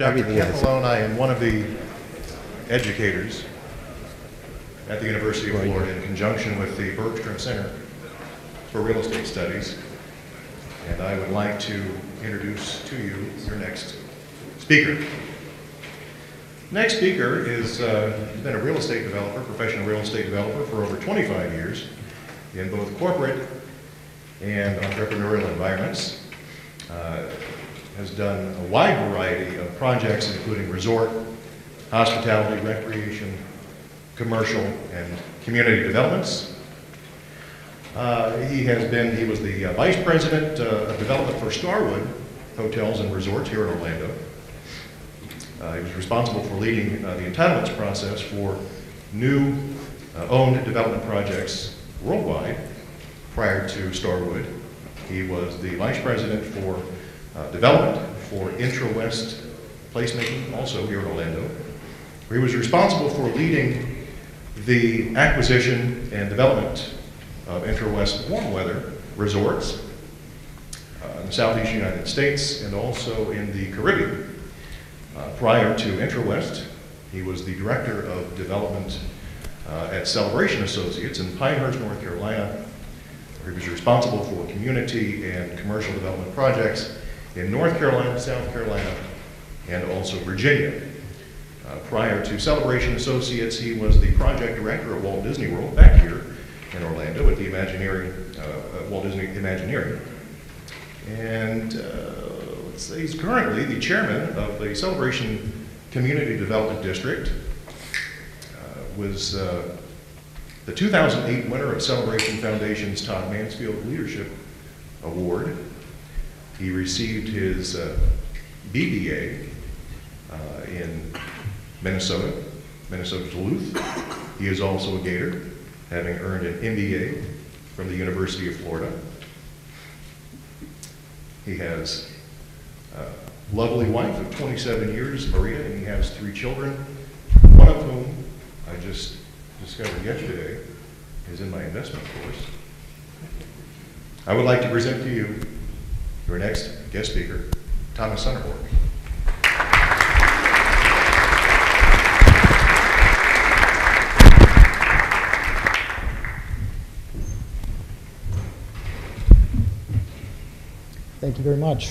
Dr. Capilone, and one of the educators at the University of Florida in conjunction with the Bergstrom Center for Real Estate Studies. And I would like to introduce to you your next speaker. Next speaker is been a real estate developer, professional real estate developer for over 25 years in both corporate and entrepreneurial environments. Has done a wide variety of projects, including resort, hospitality, recreation, commercial, and community developments. He was the vice president of development for Starwood Hotels and Resorts here in Orlando. He was responsible for leading the entitlements process for new owned development projects worldwide. Prior to Starwood, he was the vice president for development for IntraWest Placemaking, also here in Orlando. He was responsible for leading the acquisition and development of IntraWest warm weather resorts in the southeast United States and also in the Caribbean. Prior to IntraWest, he was the director of development at Celebration Associates in Pinehurst, North Carolina. He was responsible for community and commercial development projects in North Carolina, South Carolina, and also Virginia. Prior to Celebration Associates, he was the project director at Walt Disney World back here in Orlando at the Imagineering, Walt Disney Imagineering. And let's say he's currently the chairman of the Celebration Community Development District. Was the 2008 winner of Celebration Foundation's Todd Mansfield Leadership Award. He received his BBA in Minnesota Duluth. He is also a Gator, having earned an MBA from the University of Florida. He has a lovely wife of 27 years, Maria, and he has 3 children, one of whom I just discovered yesterday is in my investment course. I would like to present to you your next guest speaker, Thomas Sunnarborg. Thank you very much.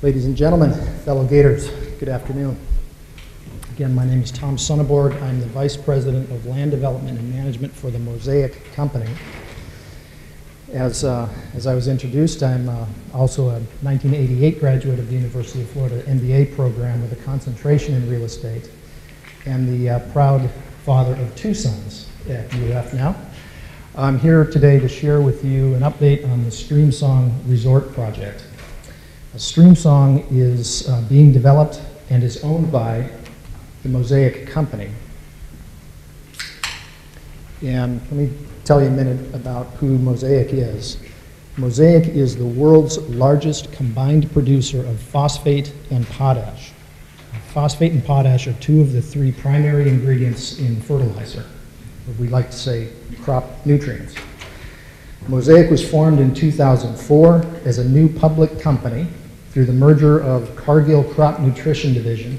Ladies and gentlemen, fellow Gators, good afternoon. Again, my name is Tom Sunnarborg. I'm the Vice President of Land Development and Management for the Mosaic Company. As I was introduced, I'm also a 1988 graduate of the University of Florida MBA program with a concentration in real estate, and the proud father of 2 sons at UF now. I'm here today to share with you an update on the Streamsong Resort project. Streamsong is being developed and is owned by the Mosaic Company. And let me tell you a minute about who Mosaic is. Mosaic is the world's largest combined producer of phosphate and potash. Phosphate and potash are 2 of the 3 primary ingredients in fertilizer, or we like to say crop nutrients. Mosaic was formed in 2004 as a new public company through the merger of Cargill Crop Nutrition Division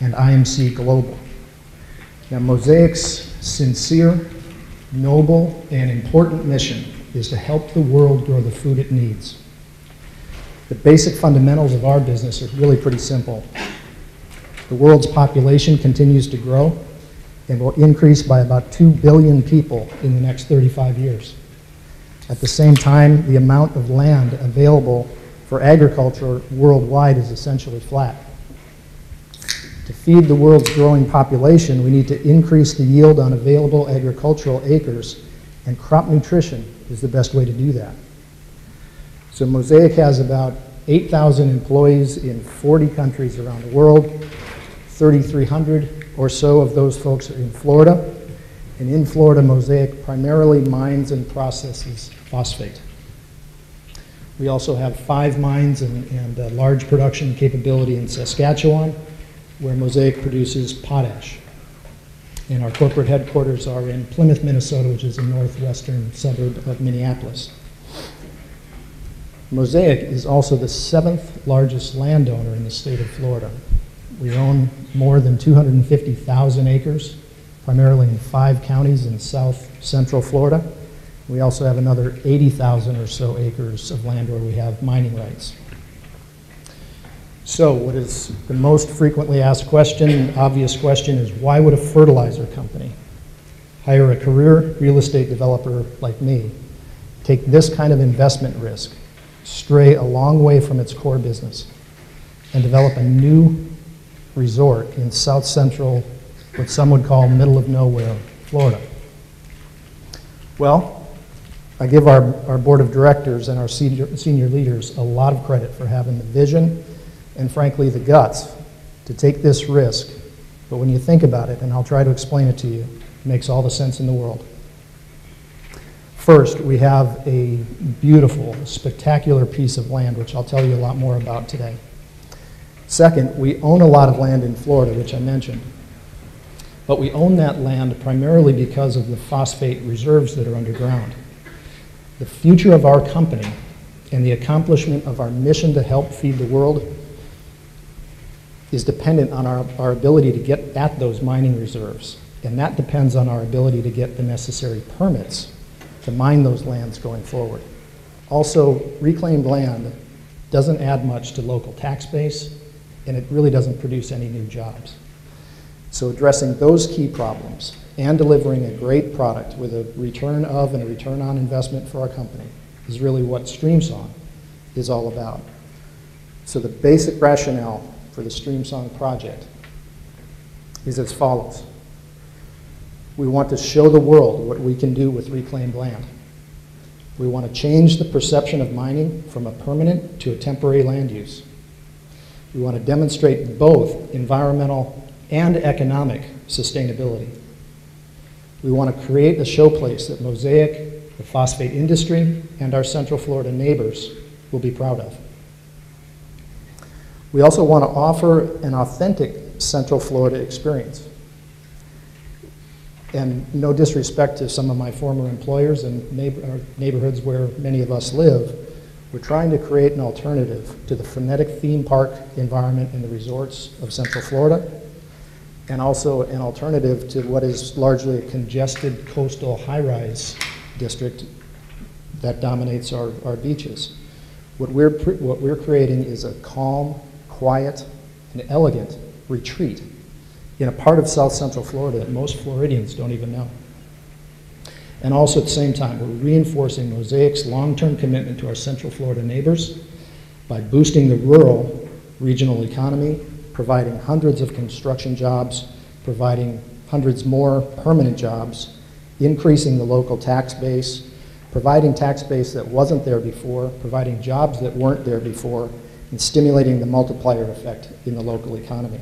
and IMC Global. Now, Mosaic's sincere, noble, and important mission is to help the world grow the food it needs. The basic fundamentals of our business are really pretty simple. The world's population continues to grow and will increase by about 2 billion people in the next 35 years. At the same time, the amount of land available for agriculture worldwide is essentially flat. To feed the world's growing population, we need to increase the yield on available agricultural acres, and crop nutrition is the best way to do that. So Mosaic has about 8,000 employees in 40 countries around the world. 3,300 or so of those folks are in Florida. And in Florida, Mosaic primarily mines and processes phosphate. We also have 5 mines and a large production capability in Saskatchewan, where Mosaic produces potash. And our corporate headquarters are in Plymouth, Minnesota, which is a northwestern suburb of Minneapolis. Mosaic is also the 7th largest landowner in the state of Florida. We own more than 250,000 acres, primarily in 5 counties in south central Florida. We also have another 80,000 or so acres of land where we have mining rights. So what is the most frequently asked question, obvious question, is why would a fertilizer company hire a career real estate developer like me, take this kind of investment risk, stray a long way from its core business, and develop a new resort in south central, what some would call middle of nowhere, Florida? Well, I give our board of directors and our senior leaders a lot of credit for having the vision and, frankly, the guts to take this risk. But when you think about it, and I'll try to explain it to you, it makes all the sense in the world. First, we have a beautiful, spectacular piece of land, which I'll tell you a lot more about today. Second, we own a lot of land in Florida, which I mentioned. But we own that land primarily because of the phosphate reserves that are underground. The future of our company and the accomplishment of our mission to help feed the world is dependent on our ability to get at those mining reserves. And that depends on our ability to get the necessary permits to mine those lands going forward. Also, reclaimed land doesn't add much to local tax base, and it really doesn't produce any new jobs. So addressing those key problems and delivering a great product with a return of and a return on investment for our company is really what Streamsong is all about. So the basic rationale for the Streamsong project is as follows. We want to show the world what we can do with reclaimed land. We want to change the perception of mining from a permanent to a temporary land use. We want to demonstrate both environmental and economic sustainability. We want to create a showplace that Mosaic, the phosphate industry, and our Central Florida neighbors will be proud of. We also want to offer an authentic Central Florida experience. And no disrespect to some of my former employers and neighborhoods where many of us live, we're trying to create an alternative to the frenetic theme park environment in the resorts of Central Florida, and also an alternative to what is largely a congested coastal high-rise district that dominates our beaches. What we're creating is a calm, quiet, and elegant retreat in a part of south central Florida that most Floridians don't even know. And also at the same time, we're reinforcing Mosaic's long-term commitment to our Central Florida neighbors by boosting the rural regional economy, providing hundreds of construction jobs, providing hundreds more permanent jobs, increasing the local tax base, providing tax base that wasn't there before, providing jobs that weren't there before, and stimulating the multiplier effect in the local economy.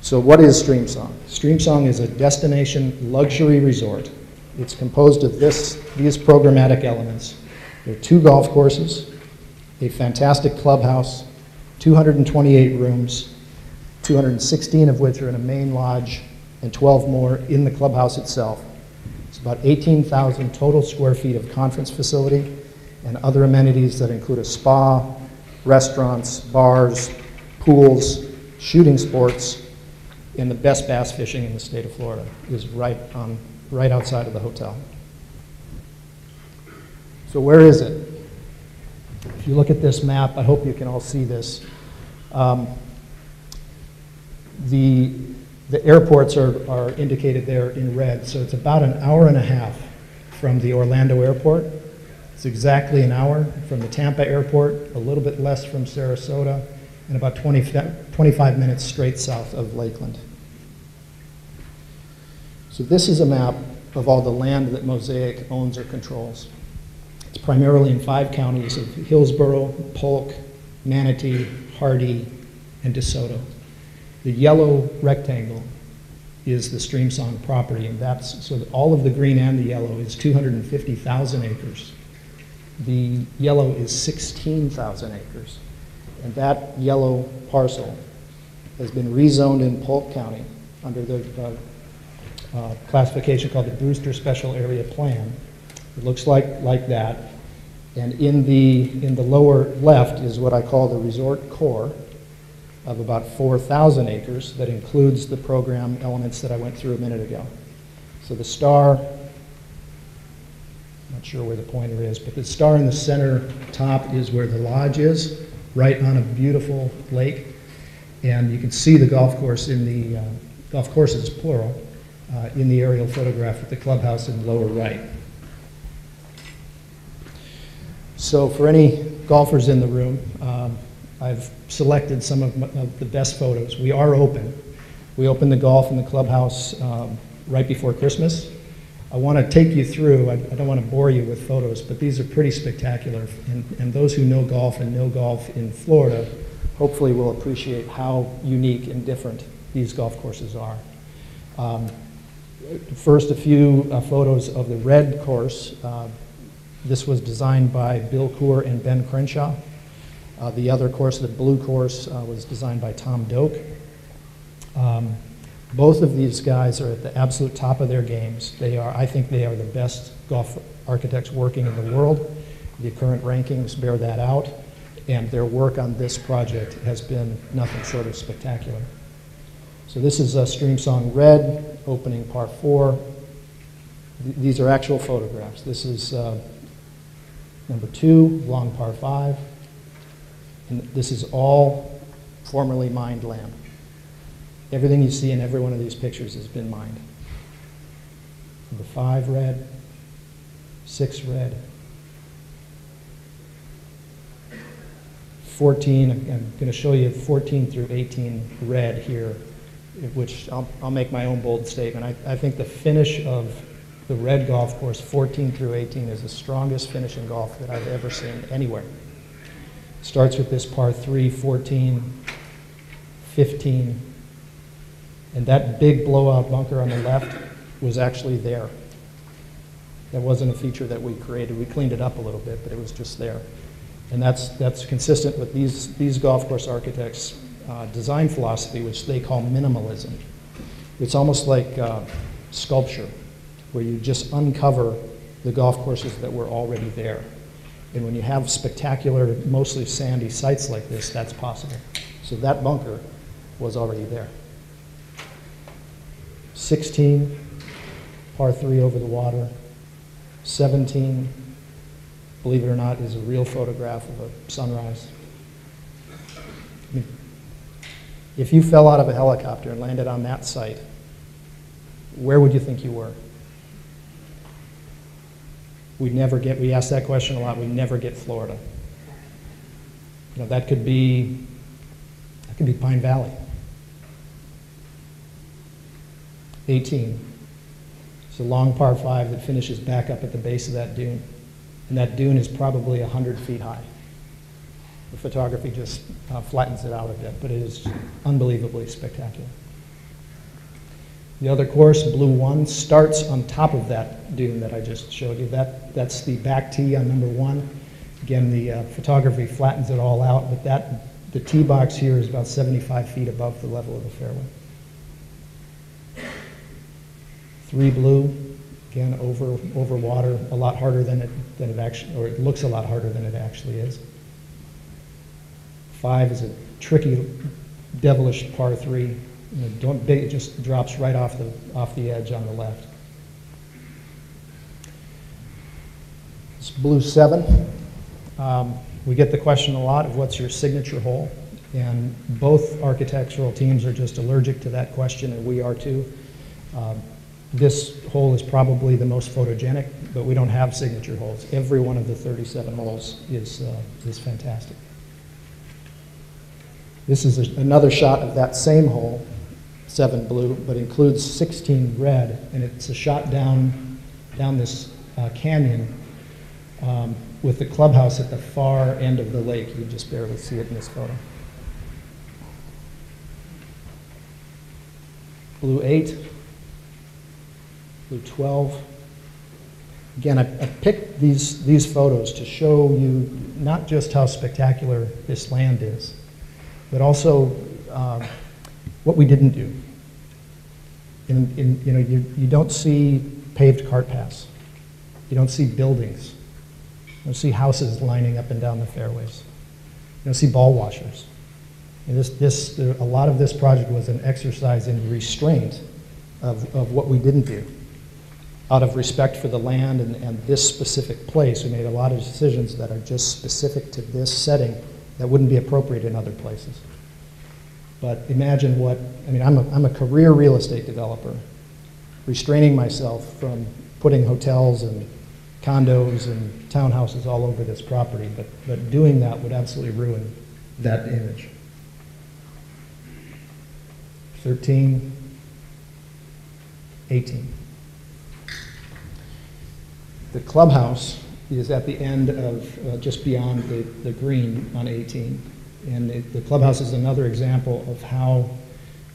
So what is Streamsong? Streamsong is a destination luxury resort. It's composed of these programmatic elements. There are 2 golf courses, a fantastic clubhouse, 228 rooms, 216 of which are in a main lodge, and 12 more in the clubhouse itself. It's about 18,000 total square feet of conference facility and other amenities that include a spa, restaurants, bars, pools, shooting sports, and the best bass fishing in the state of Florida is right outside of the hotel. So where is it? If you look at this map, I hope you can all see this. The airports are indicated there in red, so it's about an hour and a half from the Orlando airport. It's exactly an hour from the Tampa airport, a little bit less from Sarasota, and about 25 minutes straight south of Lakeland. So this is a map of all the land that Mosaic owns or controls. It's primarily in 5 counties of Hillsborough, Polk, Manatee, Hardy, and DeSoto. The yellow rectangle is the Streamsong property, and that's so that all of the green and the yellow is 250,000 acres. The yellow is 16,000 acres. And that yellow parcel has been rezoned in Polk County under the classification called the Brewster Special Area Plan. It looks like that. And in the lower left is what I call the resort core of about 4,000 acres that includes the program elements that I went through a minute ago. So the star, not sure where the pointer is, but the star in the center top is where the lodge is, right on a beautiful lake. And you can see the golf course in the, golf courses, plural, in the aerial photograph with the clubhouse in the lower right. So for any golfers in the room, I've selected some of the best photos. We are open. We open the golf and the clubhouse right before Christmas. I want to take you through, I don't want to bore you with photos, but these are pretty spectacular. And those who know golf and know golf in Florida hopefully will appreciate how unique and different these golf courses are. First, a few photos of the red course. This was designed by Bill Coore and Ben Crenshaw. The other course, the blue course, was designed by Tom Doak. Both of these guys are at the absolute top of their games. They are, I think they are the best golf architects working in the world. The current rankings bear that out, and their work on this project has been nothing short of spectacular. So this is Streamsong Red, opening par 4. These are actual photographs. This is number 2, long par 5. And this is all formerly mined land. Everything you see in every one of these pictures has been mined. Number 5 red, 6 red, 14, I'm going to show you 14 through 18 red here, which I'll make my own bold statement. I think the finish of the red golf course, 14 through 18, is the strongest finish in golf that I've ever seen anywhere. Starts with this par 3, 14, 15, and that big blowout bunker on the left was actually there. That wasn't a feature that we created. We cleaned it up a little bit, but it was just there. And that's consistent with these golf course architects' design philosophy, which they call minimalism. It's almost like sculpture, where you just uncover the golf courses that were already there. And when you have spectacular, mostly sandy sites like this, that's possible. So that bunker was already there. 16, par 3 over the water. 17, believe it or not, is a real photograph of a sunrise. I mean, if you fell out of a helicopter and landed on that site, where would you think you were? We ask that question a lot, we never get Florida. You know, that could be Pine Valley. 18, it's a long par 5 that finishes back up at the base of that dune. And that dune is probably 100 feet high. The photography just flattens it out a bit, but it is unbelievably spectacular. The other course, blue 1, starts on top of that dune that I just showed you. That's the back tee on number 1. Again, the photography flattens it all out, but the tee box here is about 75 feet above the level of the fairway. 3 blue, again, over water, a lot harder than it actually, or it looks a lot harder than it actually is. 5 is a tricky, devilish par 3. You know, it just drops right off the edge on the left. It's blue 7. We get the question a lot of what's your signature hole, and both architectural teams are just allergic to that question, and we are too. This hole is probably the most photogenic, but we don't have signature holes. Every one of the 37 holes is fantastic. This is another shot of that same hole, 7 blue, but includes 16 red, and it's a shot down this canyon with the clubhouse at the far end of the lake. You can just barely see it in this photo. Blue 8, blue 12. Again, I picked these photos to show you not just how spectacular this land is, but also what we didn't do. You know, you don't see paved cart paths. You don't see buildings. You'll see houses lining up and down the fairways. You'll see ball washers. And a lot of this project was an exercise in restraint of what we didn't do. Out of respect for the land and this specific place, we made a lot of decisions that are just specific to this setting that wouldn't be appropriate in other places. But imagine what, I mean, I'm a career real estate developer, restraining myself from putting hotels and condos and townhouses all over this property, but doing that would absolutely ruin that image. 13, 18. The clubhouse is at the end of, just beyond the green on 18. And the clubhouse is another example of how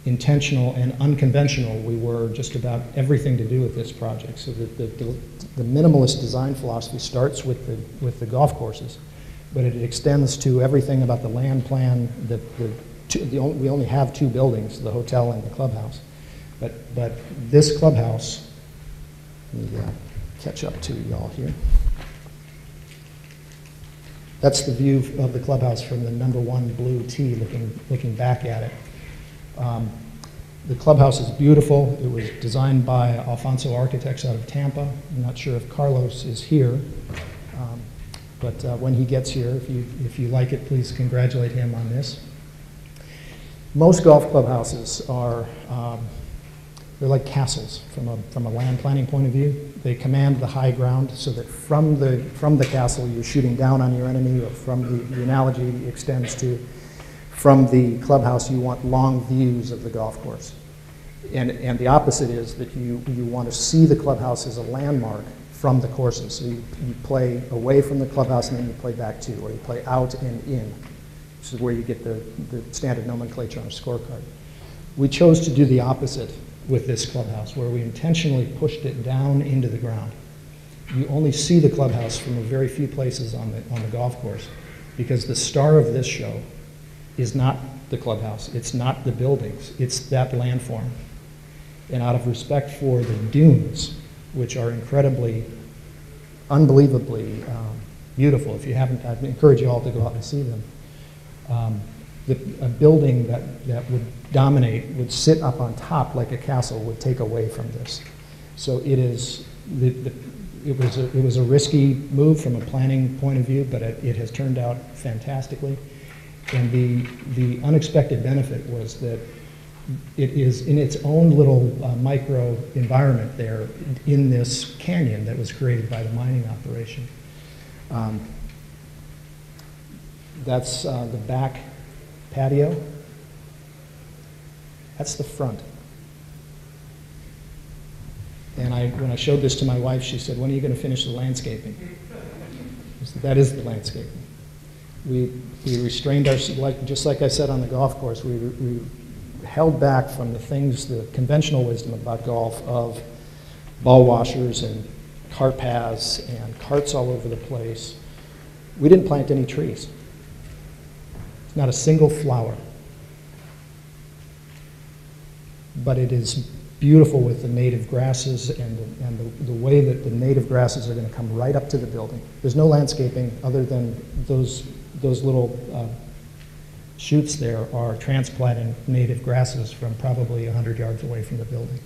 intentional and unconventional we were just about everything to do with this project. So the minimalist design philosophy starts with the golf courses, but it extends to everything about the land plan. We only have two buildings, the hotel and the clubhouse. But this clubhouse, let me catch up to y'all here. That's the view of the clubhouse from the #1 blue tee looking back at it. The clubhouse is beautiful. It was designed by Alfonso Architects out of Tampa. I'm not sure if Carlos is here, but when he gets here, if you like it, please congratulate him on this. Most golf clubhouses are they're like castles from a land planning point of view. They command the high ground so that from the castle you're shooting down on your enemy, or the analogy extends to from the clubhouse you want long views of the golf course. And the opposite is that you want to see the clubhouse as a landmark from the courses. So you play away from the clubhouse and then you play back to, or you play out and in. This is where you get the standard nomenclature on a scorecard. We chose to do the opposite with this clubhouse, where we intentionally pushed it down into the ground. You only see the clubhouse from a very few places on the golf course, because the star of this show is not the clubhouse, it's not the buildings, it's that landform. And out of respect for the dunes, which are incredibly, unbelievably beautiful, if you haven't, I'd encourage you all to go out and see them. A building that would dominate, would sit up on top like a castle, would take away from this. So it is, it was a risky move from a planning point of view, but it has turned out fantastically. And the unexpected benefit was that it is in its own little micro environment there in this canyon that was created by the mining operation. That's the back patio. That's the front. And when I showed this to my wife, she said, "When are you going to finish the landscaping?" I said, "That is the landscaping." We restrained ourselves, just like I said on the golf course, we held back from the things, the conventional wisdom about golf of ball washers and cart paths and carts all over the place. We didn't plant any trees. Not a single flower. But it is beautiful with the native grasses and the way that the native grasses are going to come right up to the building. There's no landscaping other than those little shoots there are transplanting native grasses from probably 100 yards away from the building.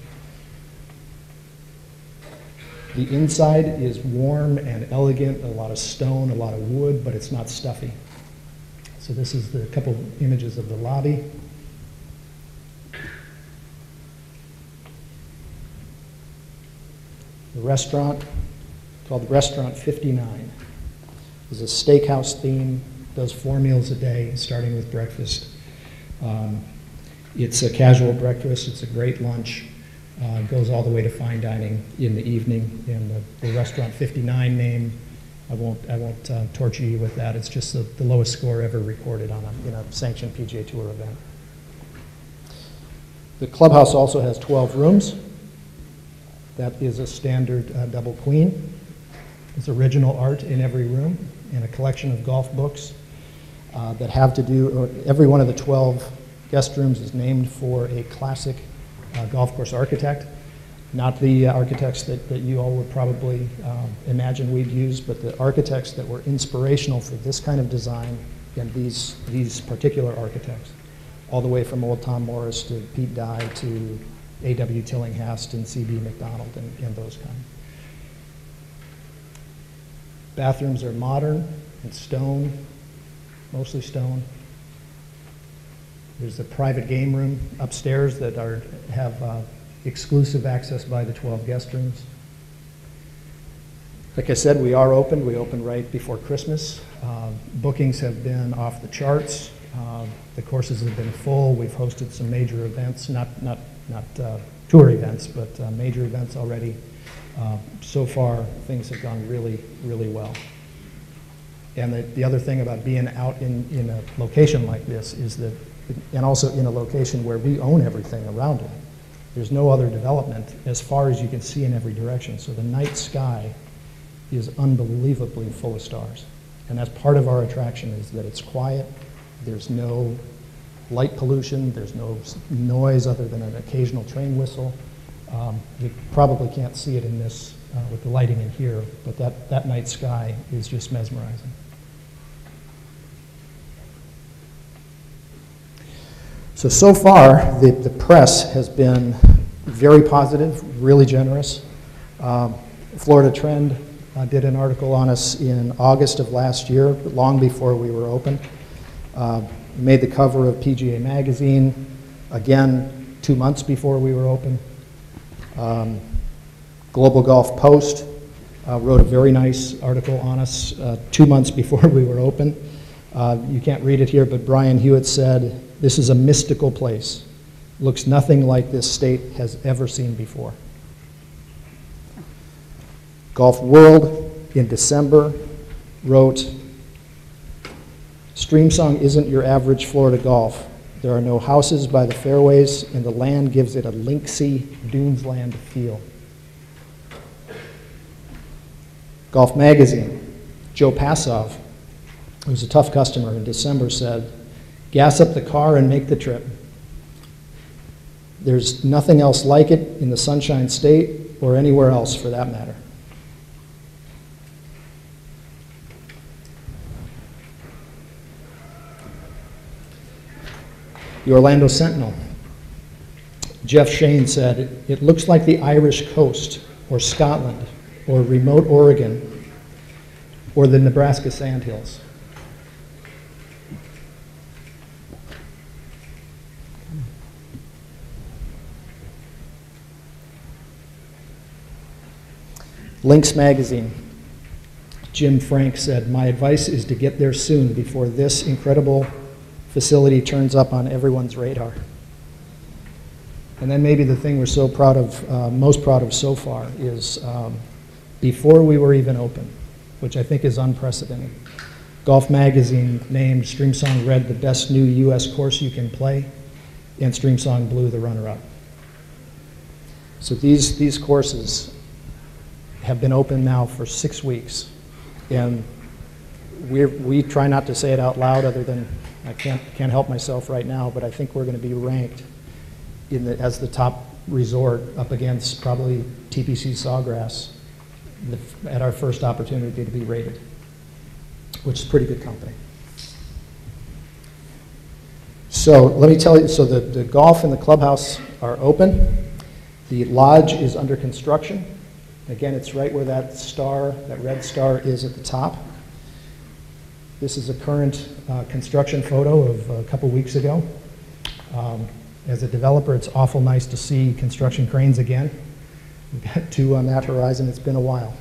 The inside is warm and elegant, a lot of stone, a lot of wood, but it's not stuffy. So this is the couple images of the lobby. The restaurant, called Restaurant 59, is a steakhouse theme, does 4 meals a day, starting with breakfast. It's a casual breakfast, it's a great lunch, goes all the way to fine dining in the evening, and the Restaurant 59 name, I won't torture you with that. It's just the lowest score ever recorded in a sanctioned PGA Tour event. The clubhouse also has 12 rooms. That is a standard double queen. It's original art in every room and a collection of golf books that have to do, every one of the 12 guest rooms is named for a classic golf course architect. not the architects that you all would probably imagine we'd use, but the architects that were inspirational for this kind of design, and these particular architects, all the way from old Tom Morris to Pete Dye to A.W. Tillinghast and C.B. McDonald and those kind. Bathrooms are modern and stone, mostly stone. There's a private game room upstairs that have exclusive access by the 12 guest rooms. Like I said, we are open. We opened right before Christmas. Bookings have been off the charts. The courses have been full. We've hosted some major events, not tour events, but major events already. So far, things have gone really, really well. And the other thing about being out in a location like this is that, and also in a location where we own everything around it, there's no other development as far as you can see in every direction. So the night sky is unbelievably full of stars. And that's part of our attraction, is that it's quiet, there's no light pollution, there's no noise other than an occasional train whistle. You probably can't see it in this with the lighting in here, but that night sky is just mesmerizing. So far, the press has been very positive, really generous. Florida Trend did an article on us in August of last year, long before we were open. Made the cover of PGA Magazine, again, 2 months before we were open. Global Golf Post wrote a very nice article on us 2 months before we were open. You can't read it here, but Brian Hewitt said, "This is a mystical place. Looks nothing like this state has ever seen before." Golf World in December wrote, "Streamsong isn't your average Florida golf. There are no houses by the fairways, and the land gives it a linksy, dunesland feel." Golf Magazine, Joe Passoff, who's a tough customer, in December said, "Gas up the car and make the trip. There's nothing else like it in the Sunshine State or anywhere else for that matter." The Orlando Sentinel, Jeff Shane said, "It looks like the Irish coast, or Scotland, or remote Oregon, or the Nebraska Sandhills." Links Magazine, Jim Frank said, "My advice is to get there soon before this incredible facility turns up on everyone's radar." And then maybe the thing we're so proud of, most proud of so far, is before we were even open, which I think is unprecedented, Golf Magazine named Streamsong Red the best new U.S. course you can play, and Streamsong Blue the runner-up. So these courses have been open now for 6 weeks, and we try not to say it out loud, other than I can't help myself right now, but I think we're going to be ranked in as the top resort, up against probably TPC Sawgrass, at our first opportunity to be rated, which is pretty good company. So let me tell you, so the golf and the clubhouse are open. The lodge is under construction. Again, it's right where that red star is at the top. This is a current construction photo of a couple weeks ago. As a developer, it's awful nice to see construction cranes again. We've got two on that horizon. It's been a while.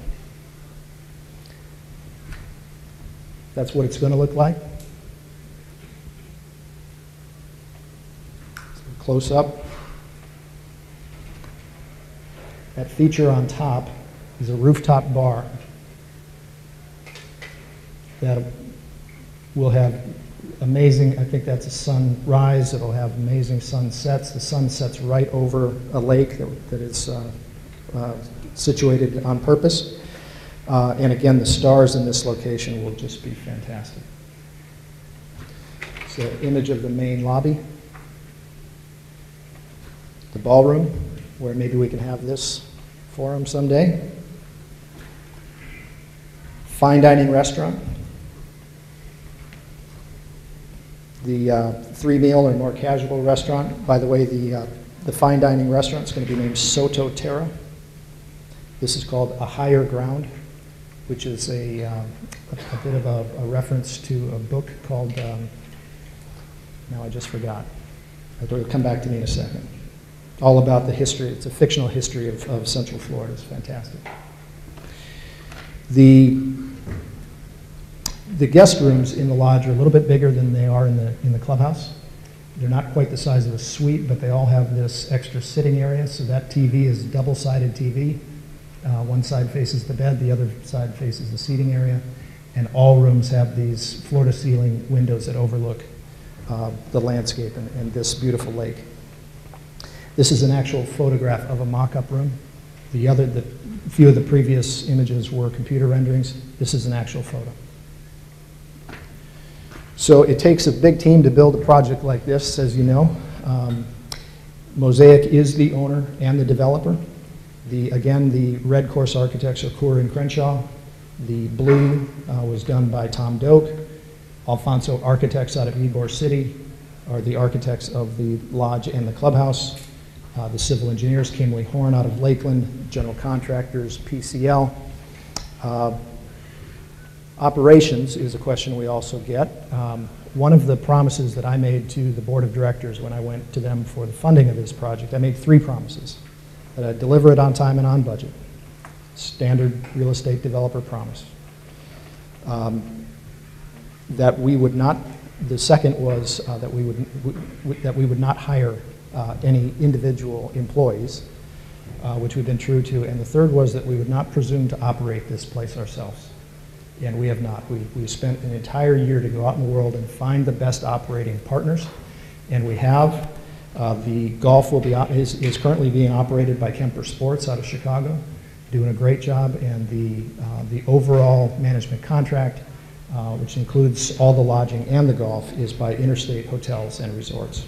That's what it's going to look like. So close up. That feature on top is a rooftop bar that will have amazing, I think that's a sunrise, it'll have amazing sunsets. The sun sets right over a lake that is situated on purpose. And again, the stars in this location will just be fantastic. So, image of the main lobby, the ballroom, where maybe we can have this forum someday. Fine dining restaurant. The three-meal or more casual restaurant. By the way, the fine dining restaurant is going to be named Soto Terra. This is called A Higher Ground, which is a bit of a reference to a book called, now I just forgot. It'll come back to me in a second. All about the history, it's a fictional history of Central Florida. It's fantastic. The guest rooms in the lodge are a little bit bigger than they are in the clubhouse. They're not quite the size of a suite, but they all have this extra sitting area, so that TV is a double-sided TV. One side faces the bed, the other side faces the seating area, and all rooms have these floor-to-ceiling windows that overlook the landscape and this beautiful lake. This is an actual photograph of a mock-up room. The few of the previous images were computer renderings. This is an actual photo. So it takes a big team to build a project like this, as you know. Mosaic is the owner and the developer. Again, the red course architects are Coore and Crenshaw. The blue was done by Tom Doak. Alfonso Architects out of Ybor City are the architects of the lodge and the clubhouse. The civil engineers, Kimley Horn out of Lakeland, general contractors, PCL. Operations is a question we also get. One of the promises that I made to the board of directors when I went to them for the funding of this project, I made three promises. That I'd deliver it on time and on budget. Standard real estate developer promise. That we would not, the second was that we would not hire any individual employees, which we've been true to, and the third was that we would not presume to operate this place ourselves. And we have not. We spent an entire year to go out in the world and find the best operating partners, and we have. The golf will be is currently being operated by Kemper Sports out of Chicago, doing a great job, and the overall management contract, which includes all the lodging and the golf, is by Interstate Hotels and Resorts.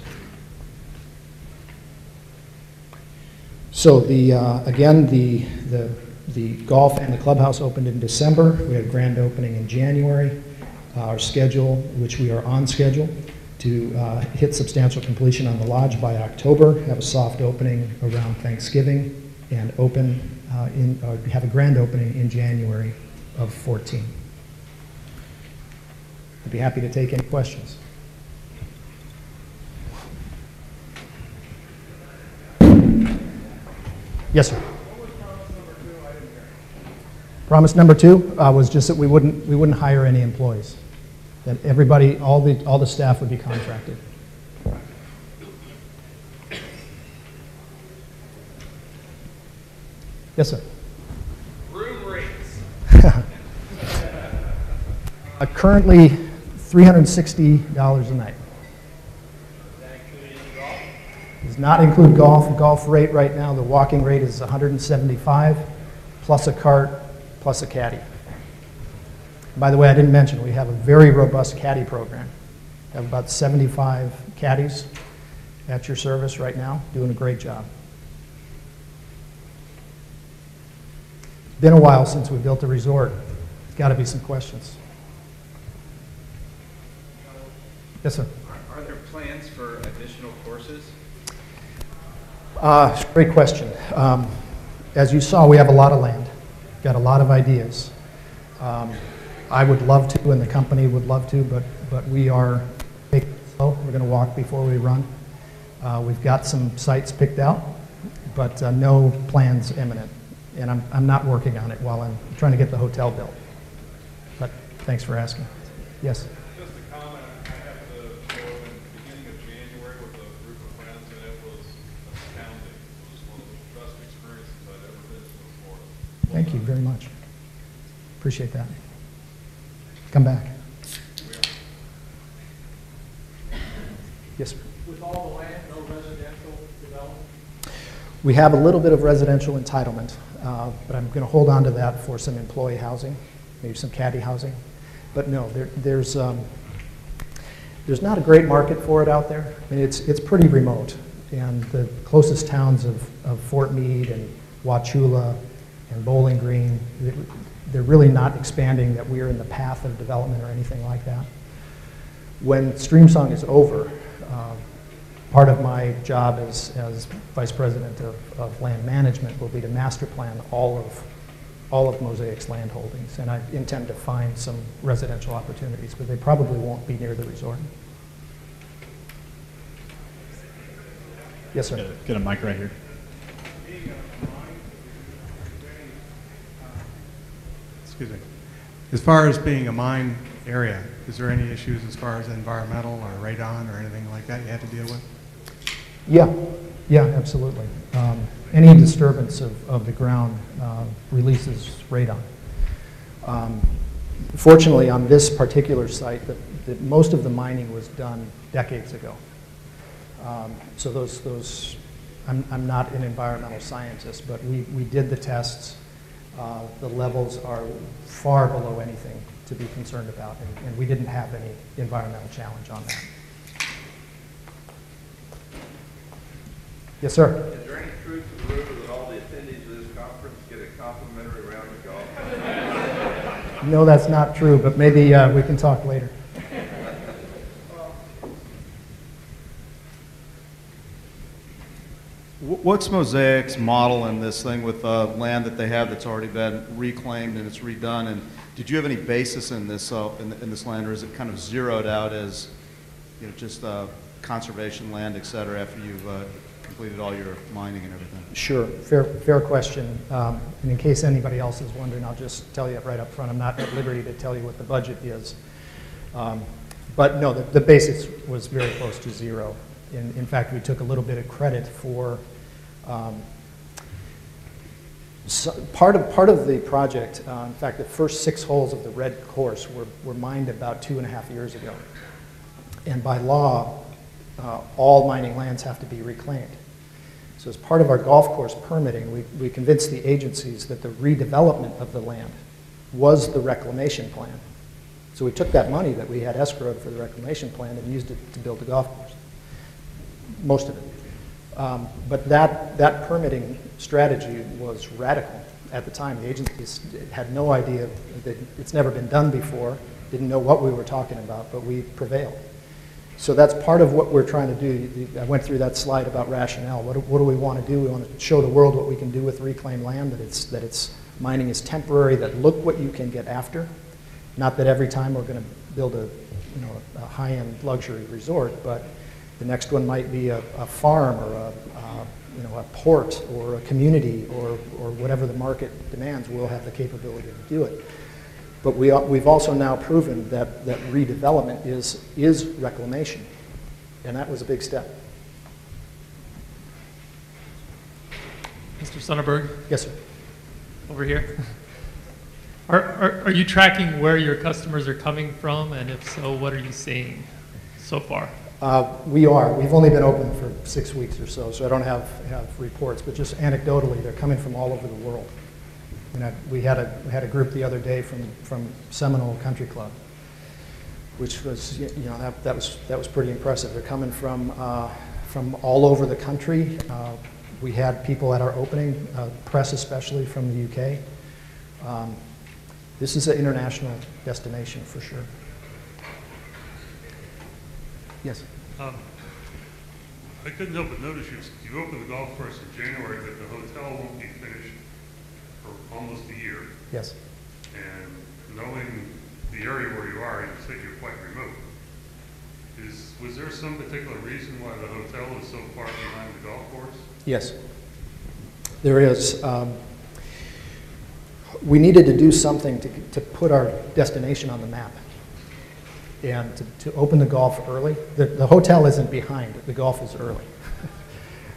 So again the golf and the clubhouse opened in December. We had a grand opening in January. Our schedule, which we are on schedule to hit substantial completion on the lodge by October, have a soft opening around Thanksgiving, and open have a grand opening in January of 14. I'd be happy to take any questions. Yes, sir. What was promise number two? I didn't hear. Promise number two was just that we wouldn't hire any employees. That everybody, all the staff would be contracted. Yes, sir. Room rates. Currently, $360 a night. Does that include any golf? Does not include golf. The golf rate right now, the walking rate is $175, plus a cart, plus a caddy. By the way, I didn't mention, we have a very robust caddy program. We have about 75 caddies at your service right now, doing a great job. It's been a while since we built a resort. There's got to be some questions. Yes, sir? Are there plans for additional courses? Great question. As you saw, we have a lot of land. Got a lot of ideas. I would love to, and the company would love to, but we are taking it slow. We're going to walk before we run. We've got some sites picked out, but no plans imminent. And I'm not working on it while I'm trying to get the hotel built. But thanks for asking. Yes? Just a comment. I have the show in the beginning of January with a group of friends, and it was astounding. It was one of the best experiences I've ever been to before. Well, thank you very much. Appreciate that. Come back. Yes, sir. With all the land, no residential development? We have a little bit of residential entitlement, but I'm going to hold on to that for some employee housing, maybe some caddy housing. But no, there's not a great market for it out there. I mean, it's pretty remote, and the closest towns of Fort Meade and Wauchula and Bowling Green, they're really not expanding that we're in the path of development or anything like that. When Streamsong is over, part of my job as Vice President of Land Management will be to master plan all of Mosaic's land holdings, and I intend to find some residential opportunities, but they probably won't be near the resort. Yes, sir. Get a mic right here. Excuse me. As far as being a mine area, is there any issues as far as environmental or radon or anything like that you have to deal with? Yeah, absolutely. Any disturbance of the ground releases radon. Fortunately, on this particular site, that most of the mining was done decades ago. So those I'm not an environmental scientist, but we did the tests. The levels are far below anything to be concerned about, and we didn't have any environmental challenge on that. Yes, sir? Is there any truth to the rumor that all the attendees of this conference get a complimentary round of golf? No, that's not true, but maybe we can talk later. What's Mosaic's model in this thing with land that they have that's already been reclaimed and it's redone? And did you have any basis in this in this land, or is it kind of zeroed out as, you know, just conservation land, et cetera, after you've completed all your mining and everything? Sure, fair question. And in case anybody else is wondering, I'll just tell you right up front, I'm not at liberty to tell you what the budget is. But no, the basis was very close to zero. In fact, we took a little bit of credit for so part of the project. In fact, the first 6 holes of the red course were mined about 2.5 years ago. And by law, all mining lands have to be reclaimed. So as part of our golf course permitting, we convinced the agencies that the redevelopment of the land was the reclamation plan. So we took that money that we had escrowed for the reclamation plan and used it to build the golf course, most of it. But that permitting strategy was radical at the time. The agencies had no idea, that it's never been done before, didn't know what we were talking about, but we prevailed. So that's part of what we're trying to do. I went through that slide about rationale. What do we want to do? We want to show the world what we can do with reclaimed land, that mining is temporary, that look what you can get after. Not that every time we're going to build a high-end luxury resort, but the next one might be a farm or a port or a community or whatever the market demands. We'll have the capability to do it. But we've also now proven that redevelopment is reclamation, and that was a big step. Mr. Sunnarborg? Yes, sir. Over here. Are you tracking where your customers are coming from, and if so, what are you seeing so far? We are. We've only been open for 6 weeks or so, so I don't have reports, but just anecdotally, they're coming from all over the world. And we had a group the other day from Seminole Country Club, which was, you know, that was pretty impressive. They're coming from all over the country. We had people at our opening, press especially from the UK. This is an international destination for sure. Yes. I couldn't help but notice you opened the golf course in January, but the hotel won't be finished for almost a year. Yes. And knowing the area where you are, and you said you're quite remote, was there some particular reason why the hotel is so far behind the golf course? Yes, there is. We needed to do something to put our destination on the map. And to open the golf early. The hotel isn't behind, the golf is early.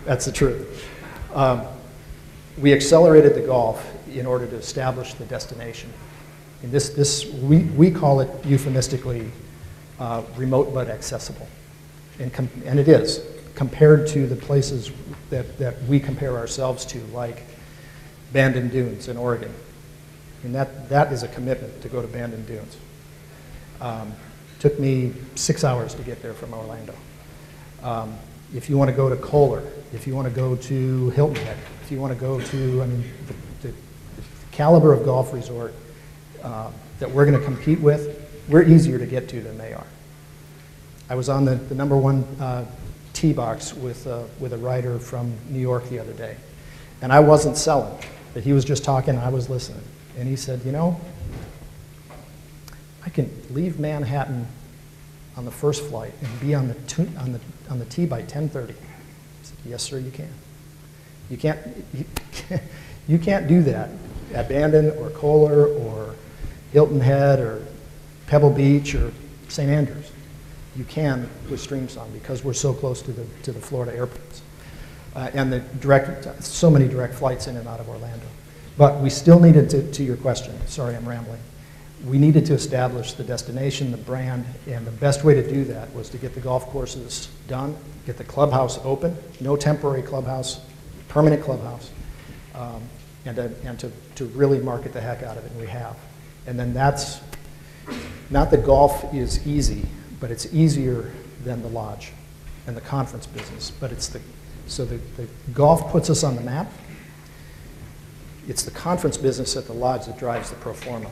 That's the truth. We accelerated the golf in order to establish the destination. And we call it euphemistically remote but accessible. And it is, compared to the places that we compare ourselves to, like Bandon Dunes in Oregon. And that is a commitment to go to Bandon Dunes. Took me 6 hours to get there from Orlando. if you want to go to Kohler, if you want to go to Hilton Head, if you want to go to, I mean, the caliber of golf resort that we're going to compete with, we're easier to get to than they are. I was on the number one tee box with a writer from New York the other day, and I wasn't selling, but he was just talking and I was listening. And he said, you know, I can leave Manhattan on the first flight and be on the tee by 10:30. I said, yes, sir, you can. You can't do that at Bandon or Kohler or Hilton Head or Pebble Beach or St. Andrews. You can with Streamsong because we're so close to the Florida airports and the direct, so many direct flights in and out of Orlando. But we still needed to your question, sorry I'm rambling, we needed to establish the destination, the brand, and the best way to do that was to get the golf courses done, get the clubhouse open, no temporary clubhouse, permanent clubhouse, and to really market the heck out of it, and we have. And then that's, not that golf is easy, but it's easier than the lodge and the conference business. But it's the, so the golf puts us on the map. It's the conference business at the lodge that drives the pro forma.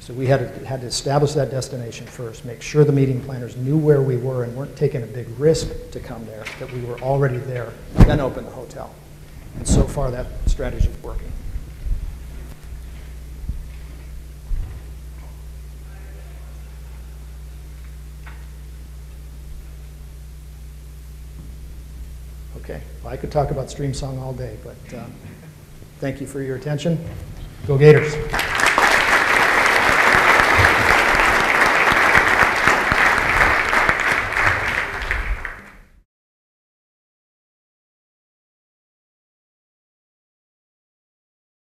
So we had to establish that destination first, make sure the meeting planners knew where we were and weren't taking a big risk to come there, that we were already there, then open the hotel. And so far that strategy is working. Okay, well, I could talk about Streamsong all day, but thank you for your attention. Go Gators.